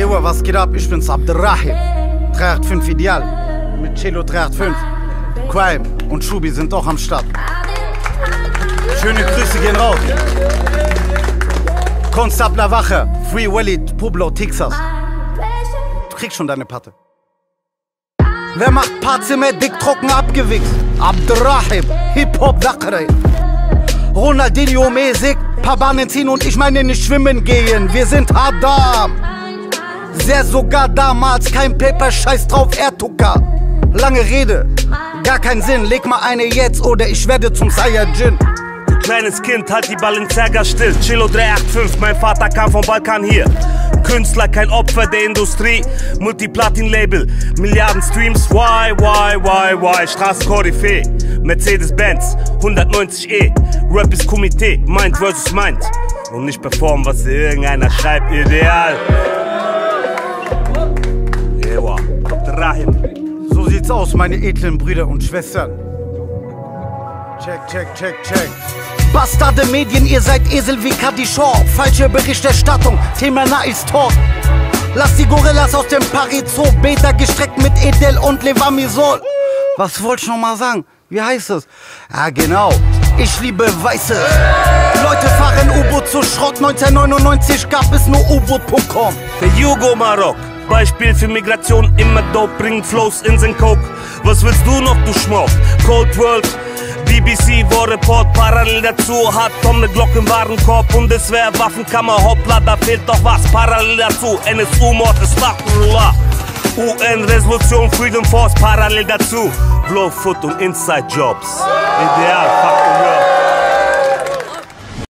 Ewa, was geht ab? Ich bin's Abdurrahim. 385 Ideal. Mit Chilo 385. Quaim und Shubi sind auch am Start. Schöne Grüße gehen raus. Konstabler Wache, Free Wallet, Pueblo, Texas. Du kriegst schon deine Patte. Wer macht Patze mehr dick, trocken, abgewichst? Abdurrahim, Hip-Hop, Dakaray. Ronaldinho mäßig, paar Bahnen ziehen und ich meine nicht schwimmen gehen. Wir sind Adam. Sehr sogar damals, kein Paper, scheiß drauf, Ertuka. Lange Rede, gar kein Sinn, leg mal eine jetzt oder ich werde zum Saiyajin. Kleines Kind, halt die Balenciaga still. Chilo 385, mein Vater kam vom Balkan hier. Künstler, kein Opfer der Industrie. Multiplatin-Label, Milliarden Streams. Why? Straßenkoryphäe, Mercedes-Benz, 190E. Rap ist Komitee, Mind versus Mind. Und nicht performen, was irgendeiner schreibt, ideal. Ewa, Abdurrahim. So sieht's aus, meine edlen Brüder und Schwestern. Check. Bastarde Medien, ihr seid Esel wie Kadichon. Falsche Berichterstattung, Thema nice talk. Lasst die Gorillas aus dem Paris Beta gestreckt mit Edel und Levamisol. Was wollt ich nochmal sagen? Wie heißt es? Ah genau, ich liebe Weiße. Leute fahren Ubo zu Schrott. 1999 gab es nur Ubo.com. Der Jugo Marok, Beispiel für Migration, immer dope, bringen Flows, Inseln, Coke. Was willst du noch, du Schmauch? Cold World, BBC, War Report, parallel dazu hat Tom ne Glocke im Warenkorb, Bundeswehr, Waffenkammer, hoppla, da fehlt doch was, parallel dazu, NSU-Mord, Islaqullah, UN-Resolution, Freedom Force, parallel dazu, Blowfoot und Inside-Jobs, ideal, fuck